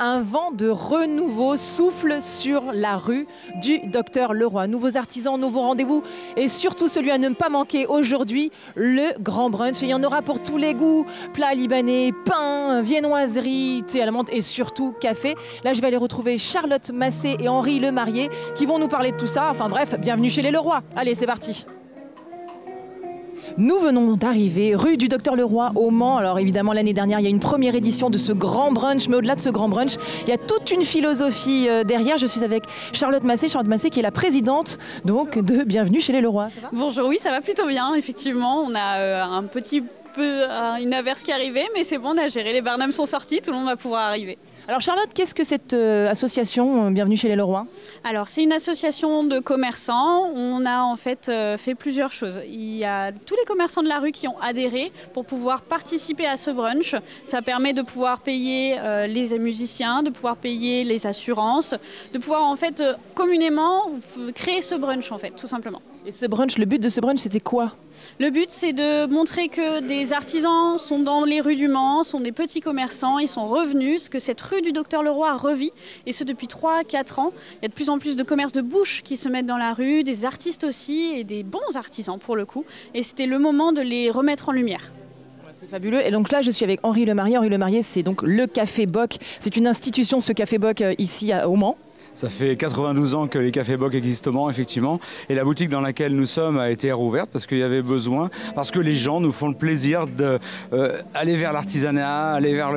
un vent de renouveau souffle sur la rue du Dr Leroy. Nouveaux artisans, nouveaux rendez-vous et surtout celui à ne pas manquer aujourd'hui, le grand brunch. Et il y en aura pour tous les goûts, plats libanais, pain, viennoiserie, thé allemande et surtout café. Là, je vais aller retrouver Charlotte Massé et Henri Lemarié qui vont nous parler de tout ça. Enfin bref, bienvenue chez les Leroy. Allez, c'est parti. Nous venons d'arriver rue du Dr Leroy au Mans. Alors évidemment l'année dernière il y a une première édition de ce grand brunch, mais au-delà de ce grand brunch il y a toute une philosophie derrière. Je suis avec Charlotte Massé qui est la présidente donc de Bienvenue chez les Leroy. Bonjour, oui ça va plutôt bien effectivement, on a un petit peu une averse qui est arrivée mais c'est bon, on a géré, les Barnums sont sortis, tout le monde va pouvoir arriver. Alors Charlotte, qu'est-ce que cette association Bienvenue chez les Leroy? Alors c'est une association de commerçants, on a en fait fait plusieurs choses. Il y a tous les commerçants de la rue qui ont adhéré pour pouvoir participer à ce brunch. Ça permet de pouvoir payer les musiciens, de pouvoir payer les assurances, de pouvoir en fait communément créer ce brunch en fait, tout simplement. Et ce brunch, le but de ce brunch, c'était quoi? Le but, c'est de montrer que des artisans sont dans les rues du Mans, sont des petits commerçants, ils sont revenus, que cette rue du Dr Leroy revit, et ce depuis 3-4 ans. Il y a de plus en plus de commerces de bouche qui se mettent dans la rue, des artistes aussi, et des bons artisans pour le coup. Et c'était le moment de les remettre en lumière. C'est fabuleux. Et donc là, je suis avec Henri Lemarié. Henri Lemarié, c'est donc le Café Boc. C'est une institution, ce Café Boc, ici au Mans. Ça fait 92 ans que les Cafés Boc existent au Mans, effectivement. Et la boutique dans laquelle nous sommes a été rouverte parce qu'il y avait besoin, parce que les gens nous font le plaisir d'aller vers l'artisanat, aller vers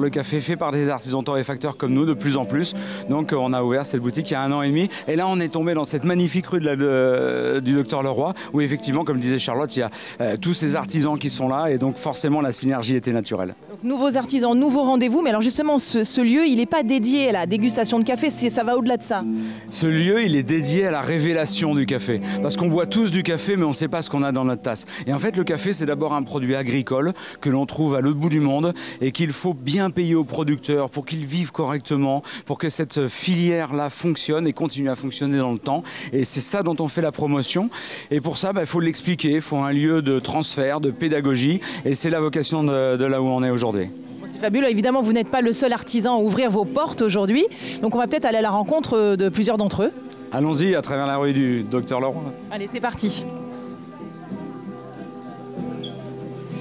le café fait par des artisans torréfacteurs comme nous de plus en plus. Donc on a ouvert cette boutique il y a 1 an et demi. Et là, on est tombé dans cette magnifique rue du Dr Leroy où effectivement, comme disait Charlotte, il y a tous ces artisans qui sont là. Et donc forcément, la synergie était naturelle. Donc, nouveaux artisans, nouveaux rendez-vous. Mais alors justement, ce lieu, il n'est pas dédié à la dégustation de café, ça va au-delà de ça. Ce lieu, il est dédié à la révélation du café. Parce qu'on boit tous du café, mais on ne sait pas ce qu'on a dans notre tasse. Et en fait, le café, c'est d'abord un produit agricole que l'on trouve à l'autre bout du monde et qu'il faut bien payer aux producteurs pour qu'ils vivent correctement, pour que cette filière-là fonctionne et continue à fonctionner dans le temps. Et c'est ça dont on fait la promotion. Et pour ça, il faut l'expliquer. Il faut un lieu de transfert, de pédagogie. Et c'est la vocation de là où on est aujourd'hui. C'est fabuleux. Évidemment, vous n'êtes pas le seul artisan à ouvrir vos portes aujourd'hui. Donc, on va peut-être aller à la rencontre de plusieurs d'entre eux. Allons-y à travers la rue du Dr Leroy. Allez, c'est parti.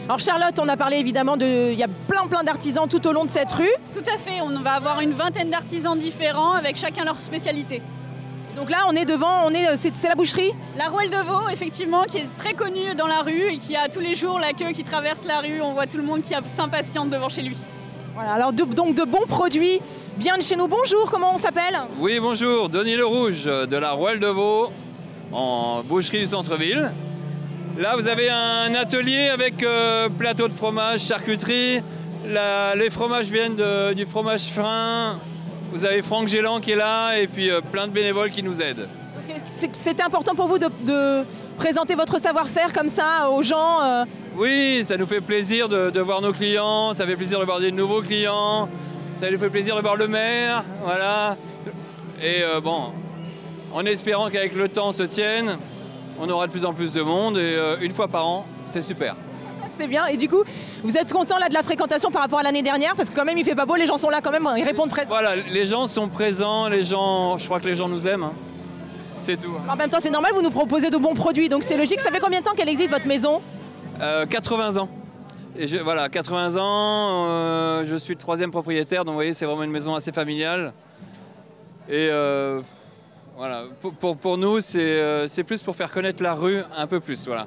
Alors Charlotte, on a parlé évidemment de... Il y a plein d'artisans tout au long de cette rue. Tout à fait. On va avoir une vingtaine d'artisans différents avec chacun leur spécialité. Donc là, on est devant, c'est la boucherie? La Rouelle de Vaud, effectivement, qui est très connue dans la rue et qui a tous les jours la queue qui traverse la rue. On voit tout le monde qui s'impatiente devant chez lui. Voilà, alors donc de bons produits, bien de chez nous. Bonjour, comment on s'appelle? Oui, bonjour, Denis Lerouge de la Rouelle de Vaud, en boucherie du centre-ville. Là, vous avez un atelier avec plateau de fromage, charcuterie. Les fromages viennent du fromage frein. Vous avez Franck Gélan qui est là et puis plein de bénévoles qui nous aident. C'était important pour vous de présenter votre savoir-faire comme ça aux gens Oui, ça nous fait plaisir de voir nos clients, ça fait plaisir de voir des nouveaux clients, ça nous fait plaisir de voir le maire, voilà. Et bon, en espérant qu'avec le temps se tienne, on aura de plus en plus de monde et une fois par an, c'est super. C'est bien. Et du coup, vous êtes content là de la fréquentation par rapport à l'année dernière? Parce que quand même, il fait pas beau, les gens sont là quand même, ils répondent présents. Voilà, les gens sont présents, les gens, je crois que les gens nous aiment. Hein. C'est tout. En même temps, c'est normal, vous nous proposez de bons produits, donc c'est logique. Ça fait combien de temps qu'elle existe, votre maison? 80 ans. Et voilà, 80 ans, je suis le 3e propriétaire, donc vous voyez, c'est vraiment une maison assez familiale. Et voilà, pour nous, c'est plus pour faire connaître la rue un peu plus, voilà.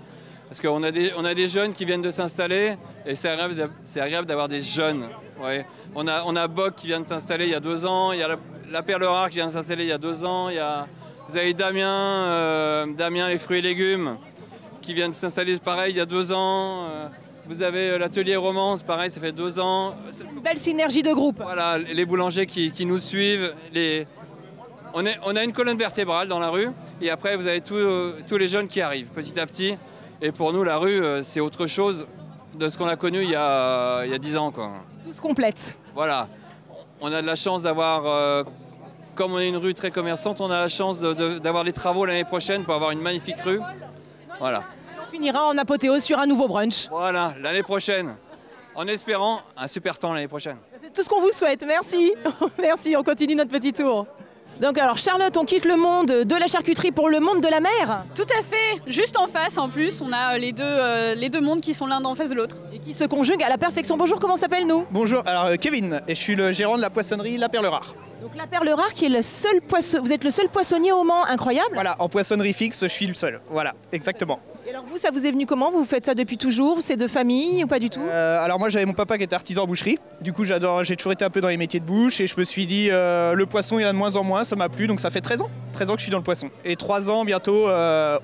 Parce qu'on a des jeunes qui viennent de s'installer et c'est agréable d'avoir des jeunes. Ouais. On a Boc qui vient de s'installer il y a 2 ans, il y a la Perle Rare qui vient de s'installer il y a 2 ans, vous avez Damien les fruits et légumes qui vient de s'installer pareil il y a 2 ans, vous avez l'atelier Romance pareil ça fait 2 ans. C'est une belle synergie de groupe. Voilà, les boulangers qui nous suivent, on a une colonne vertébrale dans la rue et après vous avez tous les jeunes qui arrivent petit à petit. Et pour nous, la rue, c'est autre chose de ce qu'on a connu il y a 10 ans. Quoi. Tout se complète. Voilà. On a de la chance d'avoir, comme on est une rue très commerçante, on a la chance d'avoir les travaux l'année prochaine pour avoir une magnifique rue. Voilà. On finira en apothéose sur un nouveau brunch. Voilà, l'année prochaine. En espérant un super temps l'année prochaine. tout ce qu'on vous souhaite. Merci. Merci, on continue notre petit tour. Donc alors Charlotte, on quitte le monde de la charcuterie pour le monde de la mer. Tout à fait, juste en face en plus, on a les deux mondes qui sont l'un en face de l'autre. Et qui se conjuguent à la perfection. Bonjour, comment s'appelle-nous? Bonjour, alors Kevin, et je suis le gérant de la poissonnerie La Perle Rare. Donc La Perle Rare qui est le seul poissonnier, vous êtes le seul poissonnier au Mans, incroyable. Voilà, en poissonnerie fixe, je suis le seul, voilà, exactement. Et alors vous, ça vous est venu comment? Vous faites ça depuis toujours? C'est de famille ou pas du tout? Alors moi j'avais mon papa qui était artisan en boucherie. Du coup j'ai toujours été un peu dans les métiers de bouche et je me suis dit le poisson il y en a de moins en moins, ça m'a plu, donc ça fait 13 ans. 13 ans que je suis dans le poisson et 3 ans bientôt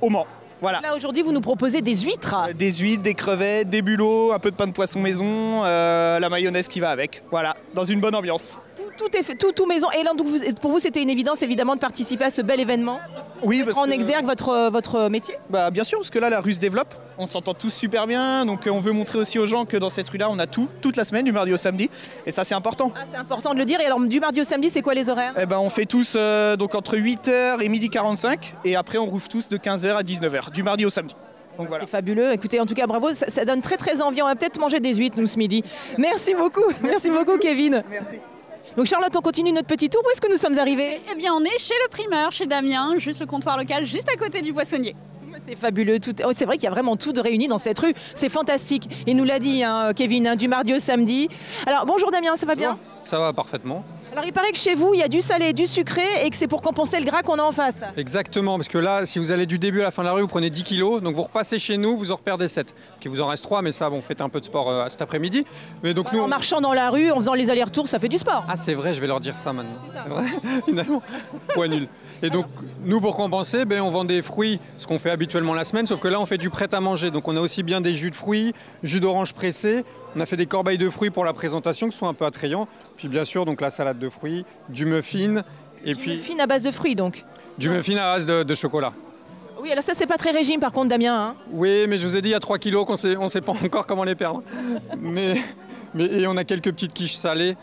au Mans. Voilà. Là aujourd'hui vous nous proposez des huîtres. Des huîtres, des crevettes, des bulots, un peu de pain de poisson maison, la mayonnaise qui va avec. Voilà, dans une bonne ambiance. Tout est fait, tout maison. Et là, donc, pour vous, c'était une évidence, évidemment, de participer à ce bel événement. Oui, mettre en exergue votre métier. Bah, bien sûr, parce que là, la rue se développe. On s'entend tous super bien. Donc, on veut montrer aussi aux gens que dans cette rue-là, on a tout, toute la semaine, du mardi au samedi. Et ça, c'est important. Ah, c'est important de le dire. Et alors, du mardi au samedi, c'est quoi les horaires? Eh ben, on fait tous donc, entre 8 h et 12 h 45. Et après, on rouvre tous de 15 h à 19 h, du mardi au samedi. C'est voilà. Fabuleux. Écoutez, en tout cas, bravo. Ça donne très, très envie. On va peut-être manger des huîtres, nous, ce midi. Merci beaucoup. Merci beaucoup, Kevin. Merci. Donc Charlotte, on continue notre petit tour. Où est-ce que nous sommes arrivés? Eh bien, on est chez le primeur, chez Damien, juste le comptoir local, juste à côté du poissonnier. C'est fabuleux. Oh, c'est vrai qu'il y a vraiment tout de réuni dans cette rue. C'est fantastique. Il nous l'a dit, hein, Kevin, hein, du mardi au samedi. Alors, bonjour Damien, ça va bien? Ça va parfaitement. Alors, il paraît que chez vous, il y a du salé, du sucré et que c'est pour compenser le gras qu'on a en face. Exactement, parce que là, si vous allez du début à la fin de la rue, vous prenez 10 kilos. Donc, vous repassez chez nous, vous en reperdez 7. Qui vous en reste 3, mais ça, bon, faites un peu de sport cet après-midi. Mais donc, voilà, nous, en marchant dans la rue, en faisant les allers-retours, ça fait du sport. Ah, c'est vrai, je vais leur dire ça maintenant. C'est vrai, finalement. Point nul. Et donc, nous, pour compenser, ben, on vend des fruits, ce qu'on fait habituellement la semaine, sauf que là, on fait du prêt-à-manger. Donc, on a aussi bien des jus de fruits, jus d'orange pressé. On a fait des corbeilles de fruits pour la présentation, qui sont un peu attrayants. Puis bien sûr, donc la salade de fruits, du muffin. Et du muffin à base de fruits, donc? Du muffin à base de chocolat. Oui, alors ça, c'est pas très régime, par contre, Damien. Hein. Oui, mais je vous ai dit, il y a 3 kilos qu'on ne sait pas encore comment les perdre. Et on a quelques petites quiches salées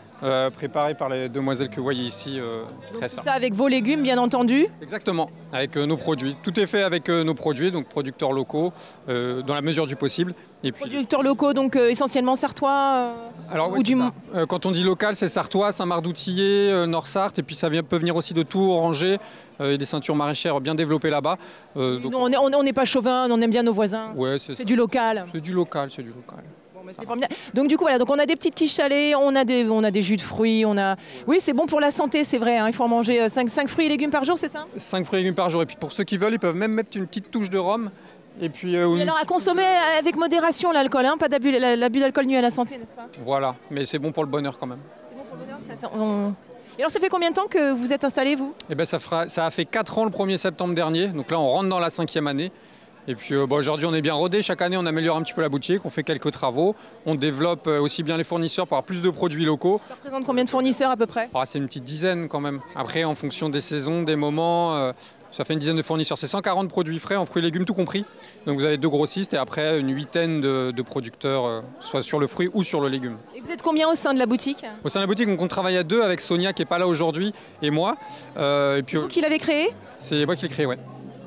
préparées par les demoiselles que vous voyez ici. Très donc, tout ça avec vos légumes, bien entendu? Exactement, avec nos produits. Tout est fait avec nos produits, donc producteurs locaux, dans la mesure du possible. Et puis, producteurs locaux, donc essentiellement sartois alors, ou ouais, du Mans. Quand on dit local, c'est sartois, Saint-Marc-d'Outillet, Nord-Sarthe, et puis ça peut venir aussi de Tours, Angers, et des ceintures maraîchères bien développées là-bas. Donc, on n'est pas chauvin, on aime bien nos voisins. Ouais, c'est du local. C'est du local, c'est du local. Donc du coup voilà, donc on a des petites quiches salées, on a des jus de fruits, on a... Oui, c'est bon pour la santé, c'est vrai, hein, il faut en manger 5 fruits et légumes par jour, c'est ça? 5 fruits et légumes par jour, et puis pour ceux qui veulent, ils peuvent même mettre une petite touche de rhum. Et puis alors à consommer avec modération l'alcool, hein, pas d'abus, l'abus d'alcool nuit à la santé, n'est-ce pas? Voilà, mais c'est bon pour le bonheur quand même. C'est bon pour le bonheur, ça on... Et alors ça fait combien de temps que vous êtes installé, vous? Eh ben, ça a fait 4 ans le 1er septembre dernier, donc là on rentre dans la 5e année. Et puis bah, aujourd'hui on est bien rodé, chaque année on améliore un petit peu la boutique, on fait quelques travaux, on développe aussi bien les fournisseurs pour avoir plus de produits locaux. Ça représente combien de fournisseurs à peu près? Ah, c'est une petite dizaine quand même. Après en fonction des saisons, des moments, ça fait une dizaine de fournisseurs. C'est 140 produits frais en fruits et légumes tout compris. Donc vous avez 2 grossistes et après une 8aine de producteurs, soit sur le fruit ou sur le légume. Et vous êtes combien au sein de la boutique? Au sein de la boutique, on travaille à 2 avec Sonia qui n'est pas là aujourd'hui et moi. C'est vous qui l'avez créé? C'est moi qui l'ai créé, ouais.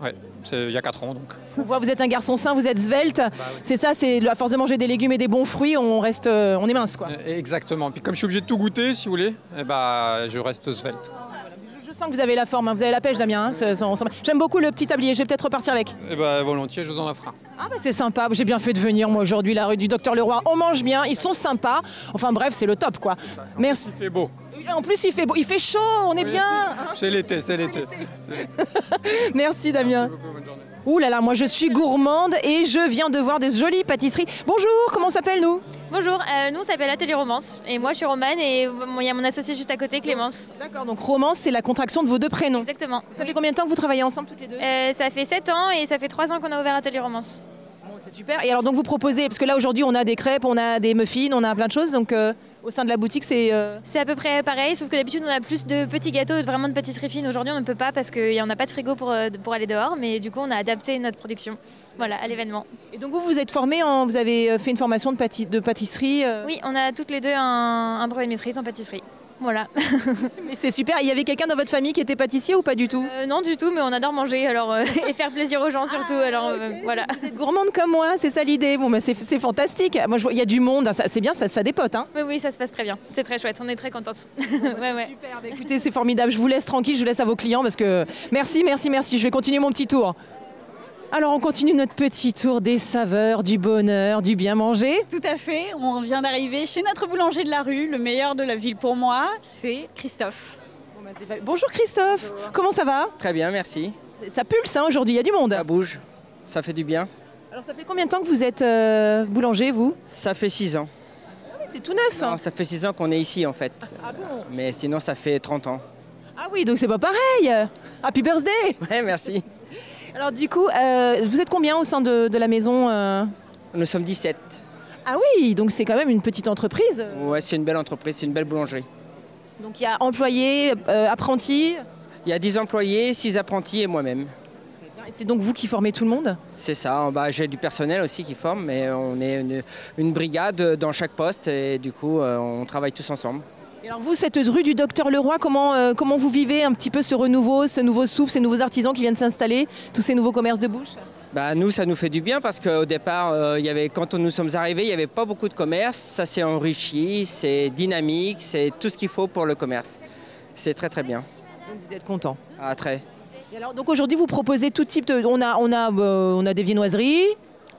Ouais. Il y a 4 ans donc. On voit, vous êtes un garçon sain, vous êtes svelte. Bah, oui. C'est ça, c'est à force de manger des légumes et des bons fruits, on est mince quoi. Exactement. Puis comme je suis obligé de tout goûter, si vous voulez, eh bah, je reste svelte. Je sens que vous avez la forme, hein. Vous avez la pêche, Damien. Hein. J'aime beaucoup le petit tablier. Je vais peut-être repartir avec. Eh bah, volontiers, je vous en offre un. Ah bah, c'est sympa. J'ai bien fait de venir moi aujourd'hui, la rue du Dr Leroy. On mange bien, ils sont sympas. Enfin bref, c'est le top quoi. Merci. C'est beau. En plus, il fait beau, il fait chaud, on est bien. C'est l'été, c'est l'été. Merci Damien. Merci beaucoup, bonne journée. Ouh là là, moi je suis gourmande et je viens de voir de jolies pâtisseries. Bonjour, comment s'appelle-nous? Bonjour, nous on s'appelle Atelier Romance et moi je suis Romane et il y a mon associé juste à côté, Clémence. D'accord, donc Romance c'est la contraction de vos 2 prénoms. Exactement. Ça fait combien de temps que vous travaillez ensemble toutes les 2? Ça fait 7 ans et ça fait 3 ans qu'on a ouvert Atelier Romance. Bon, c'est super. Et alors donc vous proposez, parce que là aujourd'hui on a des crêpes, on a des muffins, on a plein de choses, donc... Au sein de la boutique, c'est... C'est à peu près pareil, sauf que d'habitude, on a plus de petits gâteaux et vraiment de pâtisseries fines. Aujourd'hui, on ne peut pas parce qu'on n'a pas de frigo pour aller dehors. Mais du coup, on a adapté notre production, voilà, à l'événement. Et donc, vous, vous êtes formés, vous avez fait une formation de pâtisserie? Oui, on a toutes les 2 un brevet de maîtrise en pâtisserie. Voilà. Mais c'est super. Il y avait quelqu'un dans votre famille qui était pâtissier ou pas du tout? Non, du tout, mais on adore manger alors, et faire plaisir aux gens surtout. Alors, okay. Voilà. Vous êtes gourmande comme moi, c'est ça l'idée. Bon, bah, c'est fantastique. Moi, je vois, il y a du monde. C'est bien, ça dépote. Hein. Oui, oui, ça se passe très bien. C'est très chouette. On est très contentes. Bon, bah, ouais, ouais. Super. Bah, écoutez, c'est formidable. Je vous laisse tranquille. Je laisse à vos clients parce que merci. Je vais continuer mon petit tour. Alors, on continue notre petit tour des saveurs, du bonheur, du bien manger. Tout à fait. On vient d'arriver chez notre boulanger de la rue, le meilleur de la ville pour moi, c'est Christophe. Bonjour Christophe. Bonjour. Comment ça va? Très bien, merci. Ça pulse hein, aujourd'hui, il y a du monde. Ça bouge, ça fait du bien. Alors, ça fait combien de temps que vous êtes boulanger, vous? Ça fait 6 ans. Ah oui, c'est tout neuf. Non, hein. Ça fait 6 ans qu'on est ici, en fait. Ah bon? Mais sinon, ça fait 30 ans. Ah oui, donc c'est pas pareil. Happy birthday. Ouais, merci. Alors du coup, vous êtes combien au sein de la maison? Nous sommes 17. Ah oui, donc c'est quand même une petite entreprise. Ouais, c'est une belle entreprise, c'est une belle boulangerie. Donc il y a employés, apprentis? Il y a 10 employés, 6 apprentis et moi-même. C'est donc vous qui formez tout le monde? C'est ça, bah, j'ai du personnel aussi qui forme, mais on est une brigade dans chaque poste et du coup on travaille tous ensemble. Et alors vous, cette rue du Dr Leroy, comment vous vivez un petit peu ce renouveau, ce nouveau souffle, ces nouveaux artisans qui viennent s'installer, tous ces nouveaux commerces de bouche? Bah nous, ça nous fait du bien parce qu'au départ, quand nous sommes arrivés, il n'y avait pas beaucoup de commerces. Ça s'est enrichi, c'est dynamique, c'est tout ce qu'il faut pour le commerce. C'est très très bien. Donc vous êtes content? Ah très. Et alors donc aujourd'hui vous proposez tout type de... On a des viennoiseries.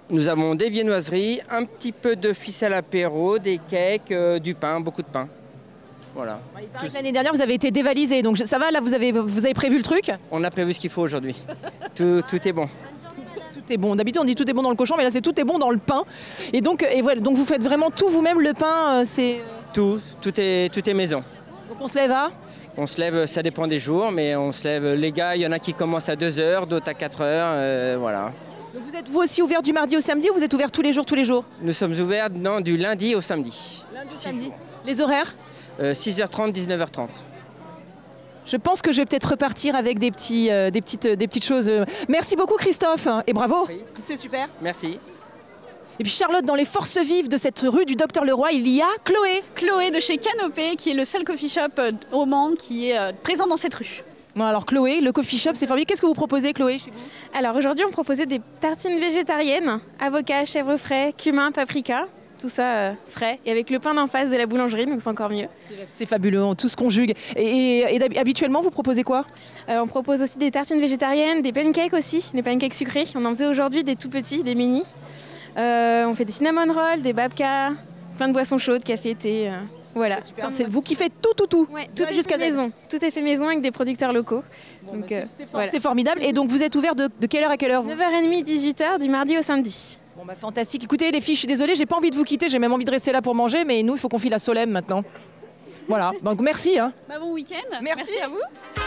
Nous avons des viennoiseries, un petit peu de ficelle apéro, des cakes, du pain, beaucoup de pain. Voilà. Il paraît que l'année dernière, vous avez été dévalisé, donc ça va, là, vous avez prévu le truc? On a prévu ce qu'il faut aujourd'hui. Tout est bon. Tout est bon. D'habitude, on dit tout est bon dans le cochon, mais là, c'est tout est bon dans le pain. Et donc, voilà, donc vous faites vraiment tout vous-même, le pain, c'est... Tout est maison. Donc on se lève à? On se lève, ça dépend des jours, mais on se lève. Les gars, il y en a qui commencent à 2 h, d'autres à 4 h, voilà. Donc vous êtes vous aussi ouvert du mardi au samedi ou vous êtes ouvert tous les jours? Nous sommes ouverts, non, du lundi au samedi. Lundi au samedi. Les horaires? 6 h 30, 19 h 30. Je pense que je vais peut-être repartir avec des petites choses. Merci beaucoup Christophe et bravo. Oui. C'est super. Merci. Et puis Charlotte, dans les forces vives de cette rue du Dr Leroy, il y a Chloé. Chloé de chez Canopé, qui est le seul coffee shop au Mans qui est présent dans cette rue. Bon, alors Chloé, le coffee shop, c'est formidable. Qu'est-ce que vous proposez, Chloé, chez vous? Alors aujourd'hui, on proposait des tartines végétariennes, avocats, chèvre frais, cumin, paprika. Tout ça frais et avec le pain d'en face de la boulangerie, donc c'est encore mieux. C'est fabuleux, tout se conjugue. Et habituellement, vous proposez quoi? On propose aussi des tartines végétariennes, des pancakes aussi, les pancakes sucrés. On en faisait aujourd'hui des tout petits, des mini. On fait des cinnamon rolls, des babkas, plein de boissons chaudes, café, thé. Voilà. C'est vous qui faites tout. Ouais, tout est jusqu'à maison. Tout est fait maison avec des producteurs locaux. Bon, c'est voilà. Formidable. Et donc vous êtes ouvert de quelle heure à quelle heure? 9 h 30, 18 h, du mardi au samedi. Bon bah fantastique. Écoutez les filles, je suis désolée, j'ai pas envie de vous quitter, j'ai même envie de rester là pour manger, mais nous il faut qu'on file à Solem maintenant. Voilà, donc merci. Hein. Bah bon week-end, merci à vous.